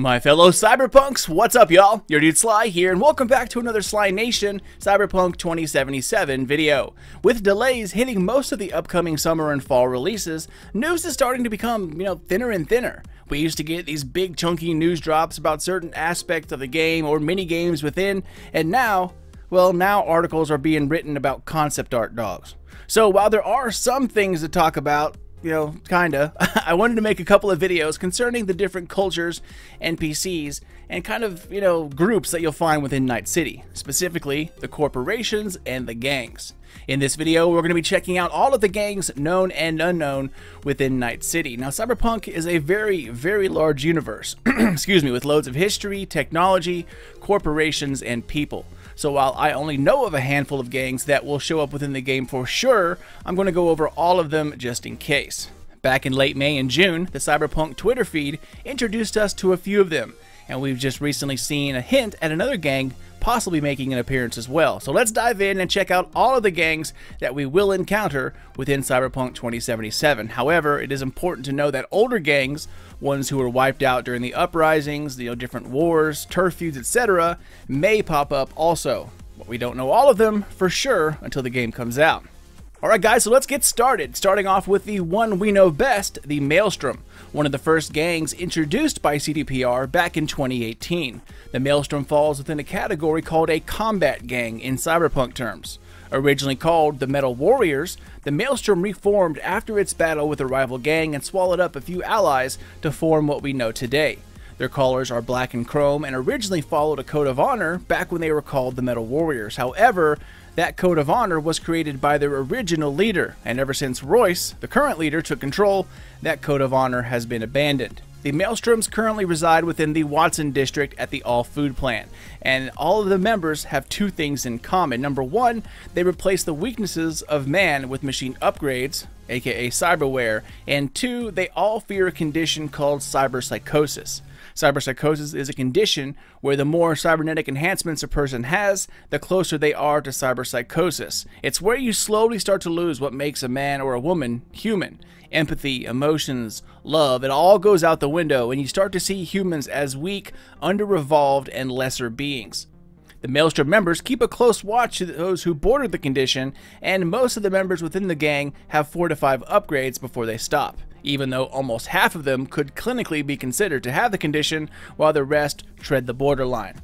My fellow cyberpunks, what's up y'all? Your dude Sly here and welcome back to another Sly Nation Cyberpunk 2077 video. With delays hitting most of the upcoming summer and fall releases, news is starting to become, thinner and thinner. We used to get these big chunky news drops about certain aspects of the game or mini games within, and now, now articles are being written about concept art dogs. So while there are some things to talk about, kinda, I wanted to make a couple of videos concerning the different cultures, NPCs, and groups that you'll find within Night City, specifically the corporations and the gangs. In this video, we're going to be checking out all of the gangs known and unknown within Night City. Now, Cyberpunk is a very, very large universe, excuse me, with loads of history, technology, corporations, and people. So while I only know of a handful of gangs that will show up within the game for sure, I'm going to go over all of them just in case. Back in late May and June, the Cyberpunk Twitter feed introduced us to a few of them, and we've just recently seen a hint at another gang possibly making an appearance as well. So let's dive in and check out all of the gangs that we will encounter within Cyberpunk 2077. However, it is important to know that older gangs, ones who were wiped out during the uprisings, different wars, turf feuds, etc., may pop up also. But we don't know all of them for sure until the game comes out. Alright guys, so let's get started, starting off with the one we know best, the Maelstrom, one of the first gangs introduced by CDPR back in 2018. The Maelstrom falls within a category called a combat gang in cyberpunk terms. Originally called the Metal Warriors, the Maelstrom reformed after its battle with a rival gang and swallowed up a few allies to form what we know today. Their colors are black and chrome and originally followed a code of honor back when they were called the Metal Warriors. However, that code of honor was created by their original leader, and ever since Royce, the current leader, took control, that code of honor has been abandoned. The Maelstroms currently reside within the Watson district at the All Food Plant, and all of the members have two things in common. Number one, they replace the weaknesses of man with machine upgrades, aka cyberware, and two, they all fear a condition called cyberpsychosis. Cyberpsychosis is a condition where the more cybernetic enhancements a person has, the closer they are to cyberpsychosis. It's where you slowly start to lose what makes a man or a woman human. Empathy, emotions, love, it all goes out the window and you start to see humans as weak, under-evolved, and lesser beings. The Maelstrom members keep a close watch to those who border the condition, and most of the members within the gang have 4 to 5 upgrades before they stop, even though almost half of them could clinically be considered to have the condition, while the rest tread the borderline.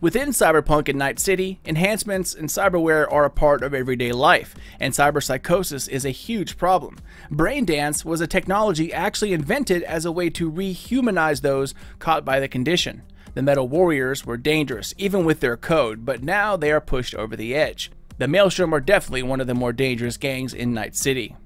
Within Cyberpunk and Night City, enhancements and cyberware are a part of everyday life, and cyberpsychosis is a huge problem. Braindance was a technology actually invented as a way to rehumanize those caught by the condition. The Metal Warriors were dangerous, even with their code, but now they are pushed over the edge. The Maelstrom are definitely one of the more dangerous gangs in Night City.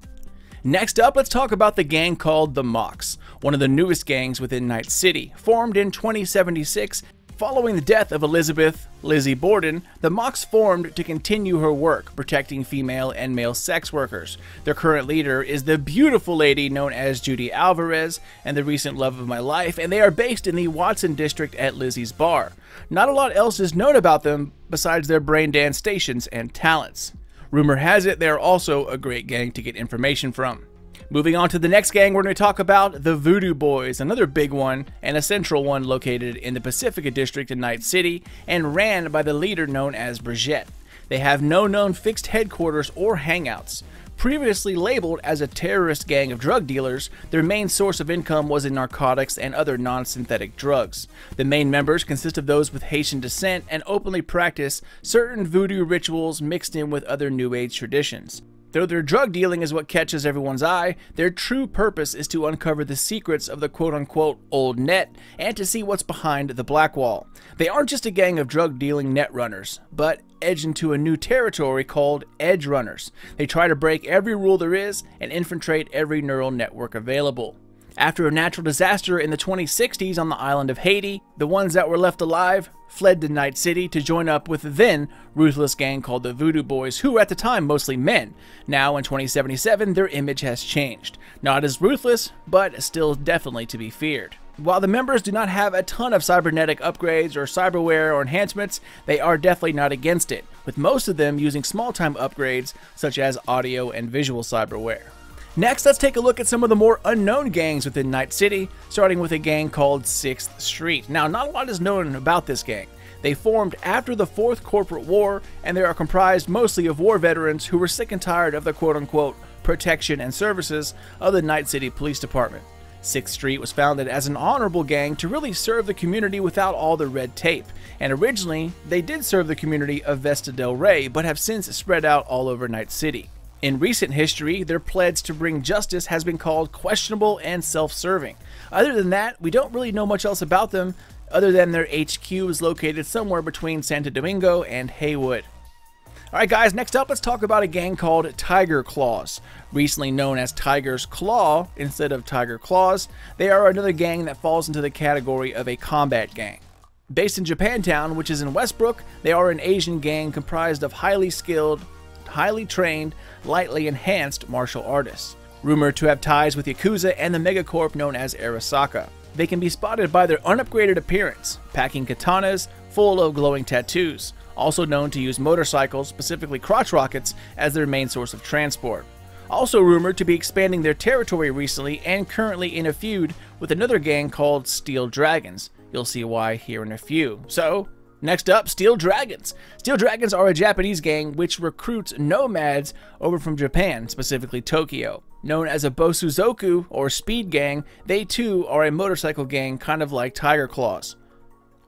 Next up, let's talk about the gang called The Mox, one of the newest gangs within Night City. Formed in 2076, following the death of Elizabeth "Lizzie" Borden, the Mox formed to continue her work, protecting female and male sex workers. Their current leader is the beautiful lady known as Judy Alvarez and the recent love of my life, and they are based in the Watson district at Lizzie's Bar. Not a lot else is known about them besides their Braindance stations and talents. Rumor has it they are also a great gang to get information from. Moving on to the next gang, we're going to talk about the Voodoo Boys, another big one and a central one located in the Pacifica district in Night City and ran by the leader known as Brigitte. They have no known fixed headquarters or hangouts. Previously labeled as a terrorist gang of drug dealers, their main source of income was in narcotics and other non-synthetic drugs. The main members consist of those with Haitian descent and openly practice certain voodoo rituals mixed in with other New Age traditions. Though their drug dealing is what catches everyone's eye, their true purpose is to uncover the secrets of the quote-unquote old net and to see what's behind the black wall. They aren't just a gang of drug-dealing net runners, but edge into a new territory called edge runners. They try to break every rule there is and infiltrate every neural network available. After a natural disaster in the 2060s on the island of Haiti, the ones that were left alive fled to Night City to join up with the then ruthless gang called the Voodoo Boys, who were at the time mostly men. Now in 2077, their image has changed. Not as ruthless, but still definitely to be feared. While the members do not have a ton of cybernetic upgrades or cyberware or enhancements, they are definitely not against it, with most of them using small-time upgrades such as audio and visual cyberware. Next, let's take a look at some of the more unknown gangs within Night City, starting with a gang called Sixth Street. Now, not a lot is known about this gang. They formed after the Fourth Corporate War, and they are comprised mostly of war veterans who were sick and tired of the quote-unquote protection and services of the Night City Police Department. Sixth Street was founded as an honorable gang to really serve the community without all the red tape, and originally they did serve the community of Vesta Del Rey, but have since spread out all over Night City. In recent history, their pledge to bring justice has been called questionable and self-serving. Other than that, we don't really know much else about them, other than their HQ is located somewhere between Santo Domingo and Haywood. Alright guys, next up let's talk about a gang called Tyger Claws. Recently known as Tiger's Claw instead of Tyger Claws, they are another gang that falls into the category of a combat gang. Based in Japantown, which is in Westbrook, they are an Asian gang comprised of highly skilled, highly trained, lightly enhanced martial artists. Rumored to have ties with Yakuza and the megacorp known as Arasaka. They can be spotted by their unupgraded appearance, packing katanas full of glowing tattoos, also known to use motorcycles, specifically crotch rockets, as their main source of transport. Also rumored to be expanding their territory recently and currently in a feud with another gang called Steel Dragons. You'll see why here in a few. So, next up, Steel Dragons. Steel Dragons are a Japanese gang which recruits nomads over from Japan, specifically Tokyo. Known as a Bosuzoku or speed gang, they too are a motorcycle gang kind of like Tyger Claws.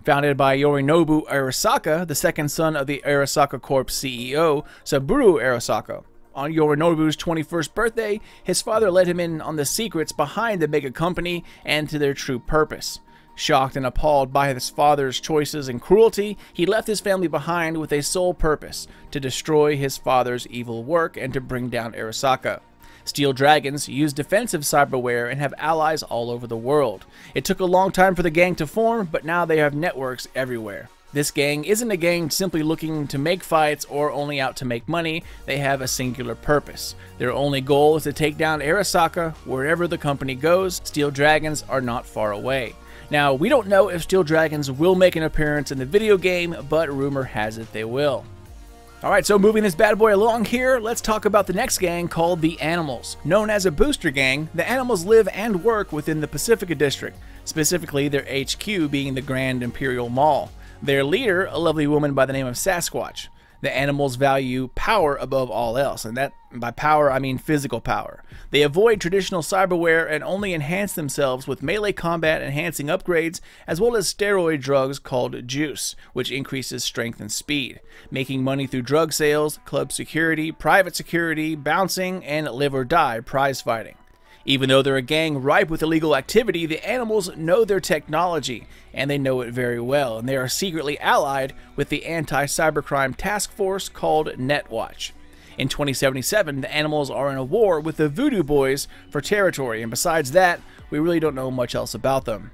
Founded by Yorinobu Arasaka, the second son of the Arasaka Corp CEO, Saburo Arasaka. On Yorinobu's 21st birthday, his father let him in on the secrets behind the mega company and to their true purpose. Shocked and appalled by his father's choices and cruelty, he left his family behind with a sole purpose, to destroy his father's evil work and to bring down Arasaka. Steel Dragons use defensive cyberware and have allies all over the world. It took a long time for the gang to form, but now they have networks everywhere. This gang isn't a gang simply looking to make fights or only out to make money, they have a singular purpose. Their only goal is to take down Arasaka. Wherever the company goes, Steel Dragons are not far away. Now, we don't know if Steel Dragons will make an appearance in the video game, but rumor has it they will. Alright, so moving this bad boy along here, let's talk about the next gang called The Animals. Known as a booster gang, The Animals live and work within the Pacifica district, specifically their HQ being the Grand Imperial Mall. Their leader, a lovely woman by the name of Sasquatch. The Animals value power above all else, and that by power I mean physical power. They avoid traditional cyberware and only enhance themselves with melee combat enhancing upgrades as well as steroid drugs called juice, which increases strength and speed, making money through drug sales, club security, private security, bouncing, and live or die prize fighting. Even though they're a gang ripe with illegal activity, the Animals know their technology, and they know it very well, and they are secretly allied with the anti-cybercrime task force called Netwatch. In 2077, the Animals are in a war with the Voodoo Boys for territory, and besides that, we really don't know much else about them.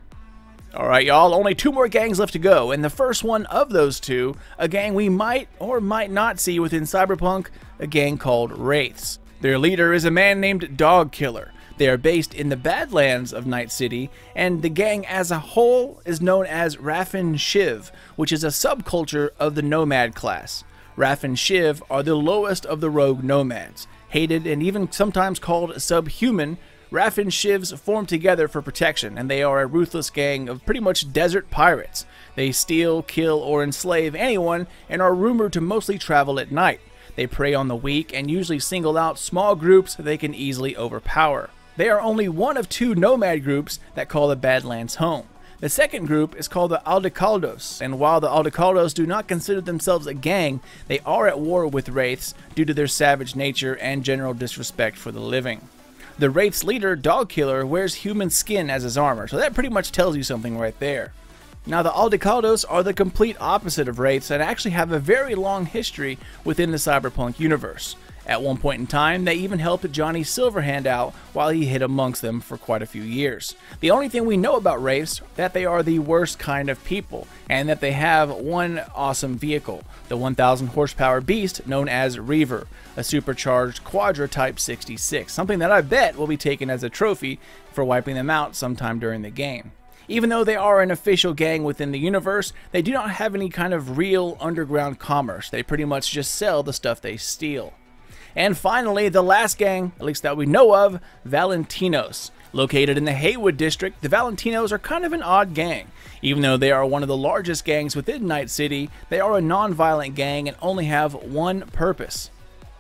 Alright y'all, only two more gangs left to go, and the first one of those two, a gang we might or might not see within Cyberpunk, a gang called Wraiths. Their leader is a man named Dogkiller. They are based in the Badlands of Night City, and the gang as a whole is known as Raffin Shiv, which is a subculture of the nomad class. Raffin Shiv are the lowest of the rogue nomads. Hated and even sometimes called subhuman, Raffin Shivs form together for protection, and they are a ruthless gang of pretty much desert pirates. They steal, kill, or enslave anyone, and are rumored to mostly travel at night. They prey on the weak and usually single out small groups they can easily overpower. They are only one of two nomad groups that call the Badlands home. The second group is called the Aldecaldos, and while the Aldecaldos do not consider themselves a gang, they are at war with Wraiths due to their savage nature and general disrespect for the living. The Wraiths leader, Dogkiller, wears human skin as his armor, so that pretty much tells you something right there. Now, the Aldecaldos are the complete opposite of Wraiths and actually have a very long history within the Cyberpunk universe. At one point in time, they even helped Johnny Silverhand out while he hid amongst them for quite a few years. The only thing we know about Wraiths is that they are the worst kind of people, and that they have one awesome vehicle, the 1,000 horsepower beast known as Reaver, a supercharged Quadra Type 66, something that I bet will be taken as a trophy for wiping them out sometime during the game. Even though they are an official gang within the universe, they do not have any kind of real underground commerce. They pretty much just sell the stuff they steal. And finally, the last gang, at least that we know of, Valentinos. Located in the Haywood district, the Valentinos are kind of an odd gang. Even though they are one of the largest gangs within Night City, they are a non-violent gang and only have one purpose: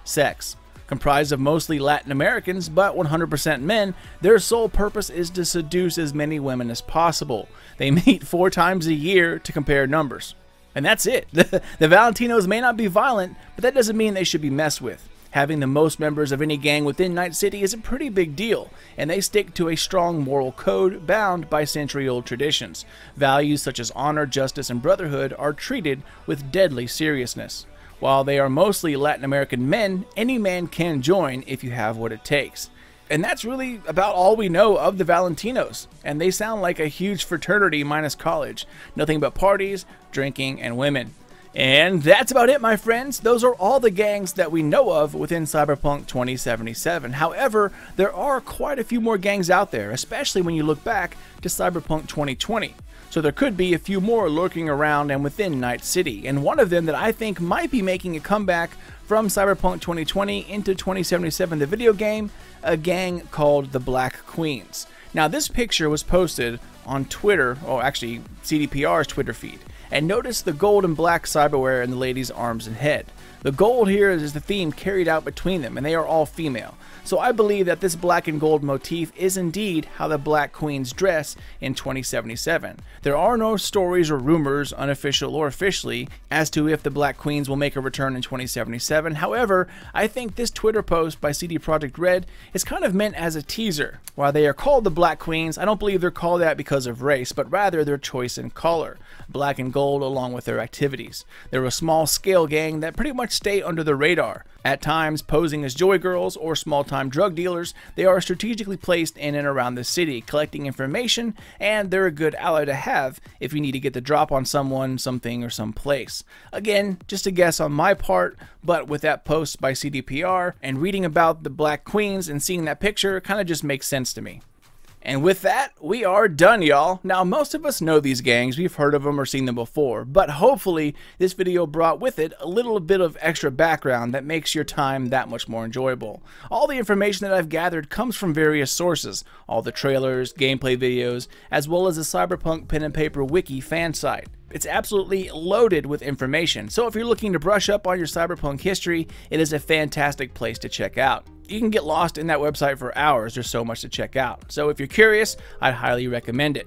sex. Comprised of mostly Latin Americans, but 100% men, their sole purpose is to seduce as many women as possible. They meet 4 times a year to compare numbers. And that's it. The Valentinos may not be violent, but that doesn't mean they should be messed with. Having the most members of any gang within Night City is a pretty big deal, and they stick to a strong moral code bound by century-old traditions. Values such as honor, justice, and brotherhood are treated with deadly seriousness. While they are mostly Latin American men, any man can join if you have what it takes. And that's really about all we know of the Valentinos, and they sound like a huge fraternity minus college. Nothing but parties, drinking, and women. And that's about it, my friends. Those are all the gangs that we know of within Cyberpunk 2077. However, there are quite a few more gangs out there, especially when you look back to Cyberpunk 2020. So there could be a few more lurking around and within Night City, and one of them that I think might be making a comeback from Cyberpunk 2020 into 2077, the video game, a gang called the Black Queens. Now, this picture was posted on Twitter, or actually CDPR's Twitter feed, and notice the gold and black cyberware in the lady's arms and head. The gold here is the theme carried out between them, and they are all female. So I believe that this black and gold motif is indeed how the Black Queens dress in 2077. There are no stories or rumors, unofficial or officially, as to if the Black Queens will make a return in 2077. However, I think this Twitter post by CD Projekt Red is kind of meant as a teaser. While they are called the Black Queens, I don't believe they're called that because of race, but rather their choice in color, black and gold along with their activities. They're a small scale gang that pretty much stay under the radar, at times posing as joy girls or small-time drug dealers. They are strategically placed in and around the city, collecting information, and they're a good ally to have if you need to get the drop on someone, something, or some place. Again, just a guess on my part, but with that post by CDPR and reading about the Black Queens and seeing that picture, kind of just makes sense to me. And with that, we are done, y'all. Now, most of us know these gangs, we've heard of them or seen them before, but hopefully this video brought with it a little bit of extra background that makes your time that much more enjoyable. All the information that I've gathered comes from various sources, all the trailers, gameplay videos, as well as the Cyberpunk pen and paper wiki fan site. It's absolutely loaded with information, so if you're looking to brush up on your Cyberpunk history, it is a fantastic place to check out. You can get lost in that website for hours. There's so much to check out. So if you're curious, I'd highly recommend it.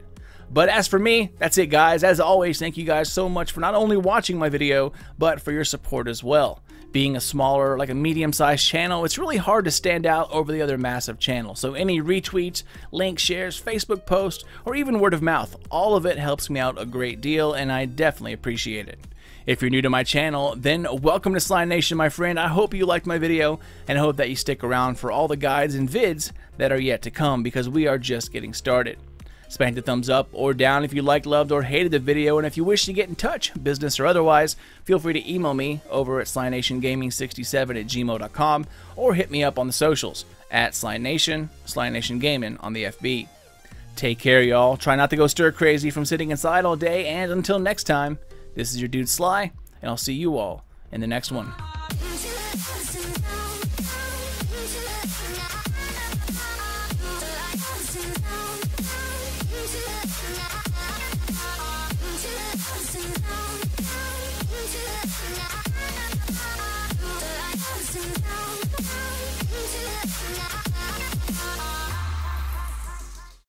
But as for me, that's it, guys. As always, thank you guys so much for not only watching my video, but for your support as well. Being a smaller, like a medium-sized channel, it's really hard to stand out over the other massive channels. So any retweets, link shares, Facebook posts, or even word of mouth, all of it helps me out a great deal, and I definitely appreciate it. If you're new to my channel, then welcome to Sly Nation, my friend. I hope you liked my video, and I hope that you stick around for all the guides and vids that are yet to come, because we are just getting started. Spank the thumbs up or down if you liked, loved, or hated the video, and if you wish to get in touch, business or otherwise, feel free to email me over at SlyNationGaming67@gmail.com, or hit me up on the socials at SlyNation, SlyNationGaming on the FB. Take care, y'all. Try not to go stir crazy from sitting inside all day, and until next time, this is your dude Sly, and I'll see you all in the next one.